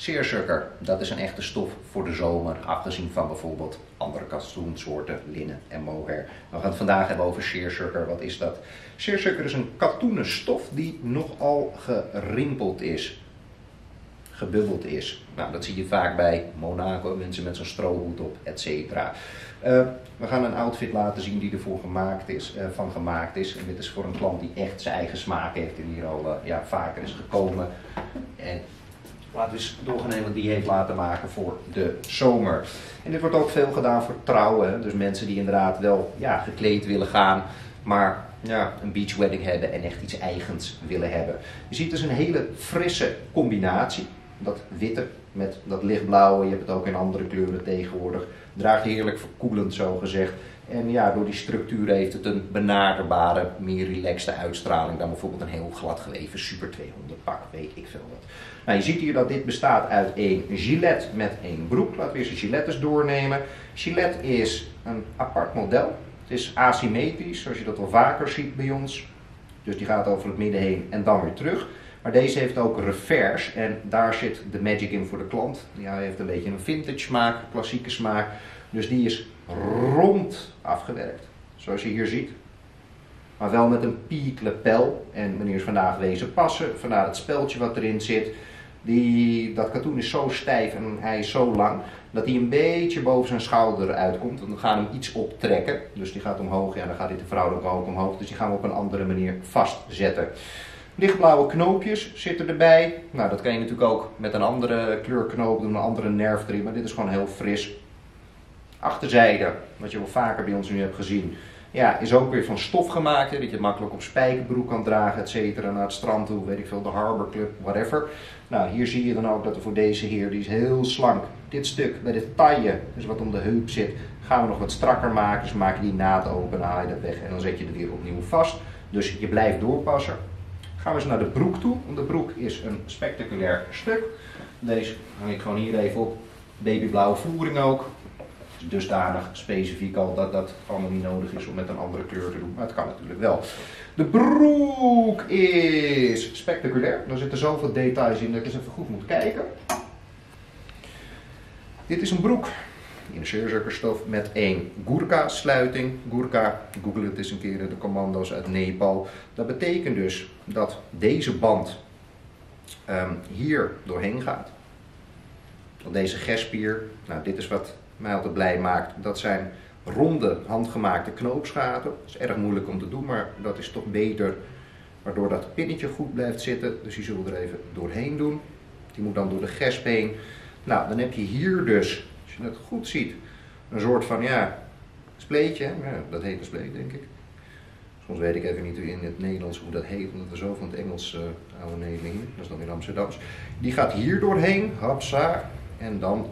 Seersucker, dat is een echte stof voor de zomer, afgezien van bijvoorbeeld andere katoensoorten, linnen en mohair. We gaan het vandaag hebben over seersucker. Wat is dat? Seersucker is een katoenen stof die nogal gerimpeld is, gebubbeld is. Nou, dat zie je vaak bij Monaco, mensen met zo'n strohoed op, etc. We gaan een outfit laten zien die ervoor gemaakt is, En dit is voor een klant die echt zijn eigen smaak heeft en hier al vaker is gekomen. En laten we eens doorgaan en wat die heeft laten maken voor de zomer. En dit wordt ook veel gedaan voor trouwen. Dus mensen die inderdaad wel gekleed willen gaan, maar een beachwedding hebben en echt iets eigens willen hebben. Je ziet dus een hele frisse combinatie. Dat witte met dat lichtblauwe, je hebt het ook in andere kleuren tegenwoordig. Draagt heerlijk verkoelend zo gezegd. En door die structuur heeft het een benaderbare, meer relaxte uitstraling dan bijvoorbeeld een heel glad geweven Super 200 pak, weet ik veel wat. Nou, je ziet hier dat dit bestaat uit een gilet met een broek. Laten we eerst de gilet eens doornemen. Gilet is een apart model. Het is asymmetrisch, zoals je dat al vaker ziet bij ons. Dus die gaat over het midden heen en dan weer terug. Maar deze heeft ook revers en daar zit de magic in voor de klant. Hij heeft een beetje een vintage smaak, klassieke smaak. Dus die is rond afgewerkt, zoals je hier ziet. Maar wel met een piek lapel. En meneer is vandaag wezen passen, vandaar het speldje wat erin zit. Dat katoen is zo stijf en hij is zo lang, dat hij een beetje boven zijn schouder uitkomt. Want we gaan hem iets optrekken, dus die gaat omhoog. Ja, dan gaat dit de vrouwelijke ook omhoog, dus die gaan we op een andere manier vastzetten. Lichtblauwe knoopjes zitten erbij. Nou, dat kan je natuurlijk ook met een andere kleurknoop doen, een andere nerf erin. Maar dit is gewoon heel fris. Achterzijde, wat je wel vaker bij ons nu hebt gezien, is ook weer van stof gemaakt. Dat je het makkelijk op spijkerbroek kan dragen, et cetera, naar het strand toe, weet ik veel, de Harbor Club, whatever. Nou, hier zie je dan ook dat er voor deze heer, die is heel slank, dit stuk bij de taille, dus wat om de heup zit, gaan we nog wat strakker maken. Dus maak je die naad open, haal je dat weg en dan zet je er weer opnieuw vast. Dus je blijft doorpassen. Gaan we eens naar de broek toe, want de broek is een spectaculair stuk. Deze hang ik gewoon hier even op. Babyblauwe voering ook. Dusdanig specifiek al dat allemaal niet nodig is om met een andere kleur te doen, maar het kan natuurlijk wel. De broek is spectaculair, er zitten zoveel details in dat ik eens even goed moet kijken. Dit is een broek in seerzukkerstof met een Gurkha sluiting. Gurkha, google het eens een keer, de commando's uit Nepal. Dat betekent dus dat deze band hier doorheen gaat. Dan deze gespier, nou dit is wat mij altijd blij maakt, dat zijn ronde handgemaakte knoopsgaten. Dat is erg moeilijk om te doen, maar dat is toch beter, waardoor dat pinnetje goed blijft zitten. Dus die zullen we er even doorheen doen. Die moet dan door de gesp heen. Nou, dan heb je hier dus, als je het goed ziet, een soort van spleetje. Ja, dat heet een spleet, denk ik. Soms weet ik even niet in het Nederlands hoe dat heet, omdat we zo van het Engels oude Nederlingen, dat is dan weer Amsterdams. Die gaat hier doorheen, hapsa, en dan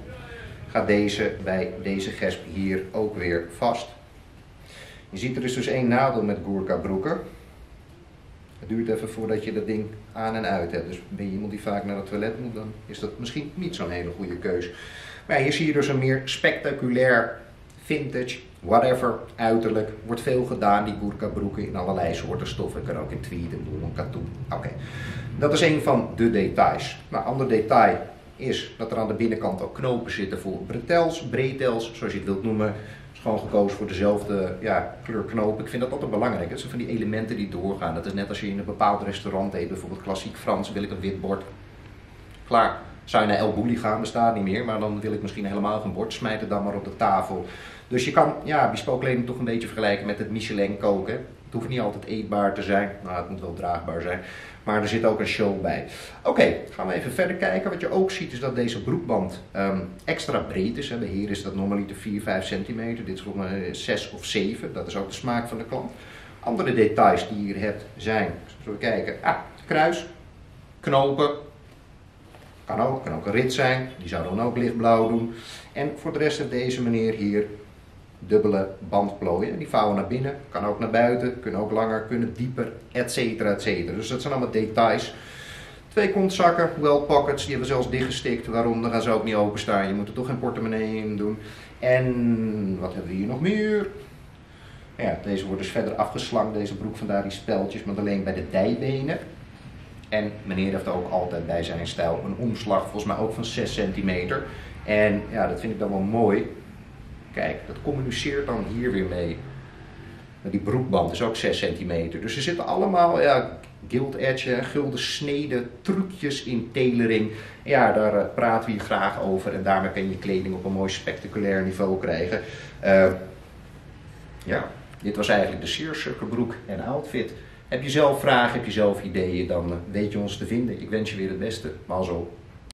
gaat deze bij deze gesp hier ook weer vast. Je ziet, er is dus één nadeel met Gurkha broeken. Het duurt even voordat je dat ding aan en uit hebt. Dus ben je iemand die vaak naar het toilet moet, dan is dat misschien niet zo'n hele goede keus. Maar hier zie je dus een meer spectaculair, vintage, whatever, uiterlijk. Wordt veel gedaan, die Gurkha broeken, in allerlei soorten stoffen. Ik kan ook in tweed en doen, een katoen. Oké. Dat is een van de details. Nou, ander detail is dat er aan de binnenkant ook knopen zitten voor bretels, bretels, zoals je het wilt noemen. Is gewoon gekozen voor dezelfde kleur knoop. Ik vind dat altijd belangrijk. Dat zijn van die elementen die doorgaan. Dat is net als je in een bepaald restaurant eet, bijvoorbeeld klassiek Frans, wil ik een wit bord. Klaar. Zou je naar El Bulli gaan, bestaat niet meer, maar dan wil ik misschien helemaal geen bord. Smijt het dan maar op de tafel. Dus je kan bespookleding toch een beetje vergelijken met het Michelin koken. Het hoeft niet altijd eetbaar te zijn, het moet wel draagbaar zijn. Maar er zit ook een show bij. Oké, gaan we even verder kijken. Wat je ook ziet is dat deze broekband extra breed is. Hè. Bij heren is dat normaliter 4, 5 centimeter. Dit is volgens mij 6 of 7. Dat is ook de smaak van de klant. Andere details die je hier hebt zijn, zullen we kijken, kruis, knopen. Kan ook een rit zijn, die zou dan ook lichtblauw doen. En voor de rest heeft deze meneer hier dubbele bandplooien. Die vouwen naar binnen, kan ook naar buiten, kunnen ook langer, kunnen dieper, et cetera, et cetera. Dus dat zijn allemaal details. 2 kontzakken, well pockets, die hebben we zelfs dichtgestikt. Waarom? Dan gaan ze ook niet openstaan, je moet er toch geen portemonnee in doen. En wat hebben we hier nog meer? Deze wordt dus verder afgeslankt, deze broek, vandaar die speldjes, maar alleen bij de dijbenen. En meneer heeft ook altijd bij zijn stijl een omslag, volgens mij ook van 6 centimeter. En ja, dat vind ik dan wel mooi. Kijk, dat communiceert dan hier weer mee. Maar die broekband is ook 6 centimeter. Dus er zitten allemaal ja, gilt edge, gulden sneden, trucjes in tailoring. Ja, daar praten we hier graag over. En daarmee kun je kleding op een mooi spectaculair niveau krijgen. Ja, dit was eigenlijk de Seersucker broek en outfit. Heb je zelf vragen, heb je zelf ideeën, dan weet je ons te vinden. Ik wens je weer het beste. Mazzel.